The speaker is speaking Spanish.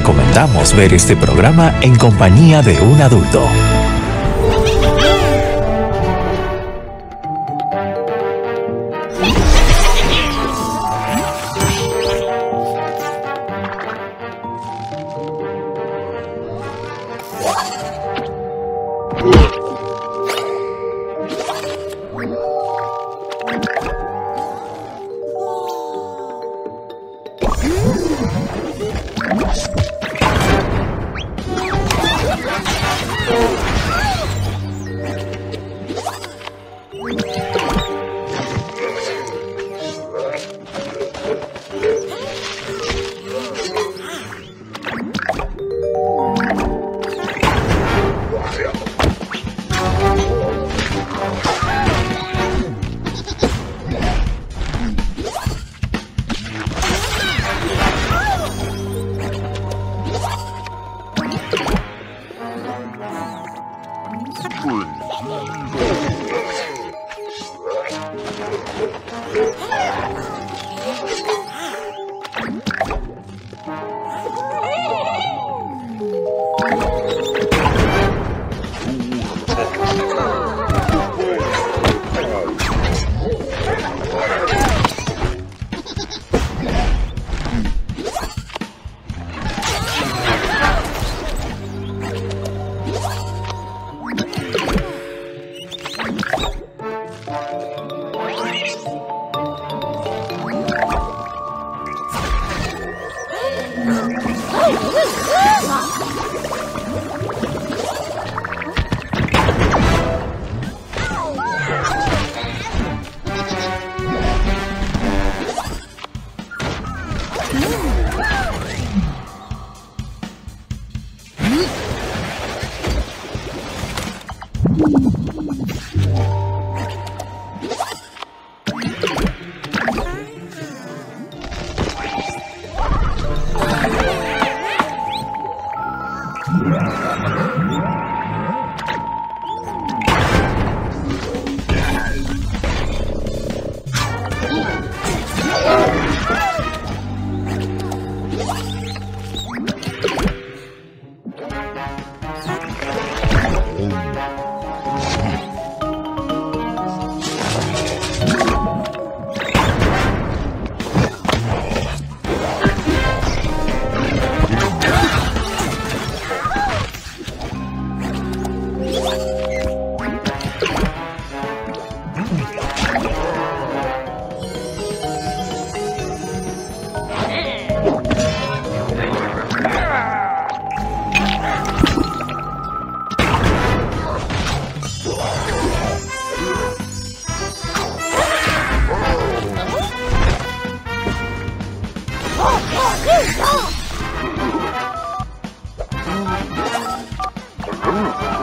recomendamos ver este programa en compañía de un adulto. Ooh.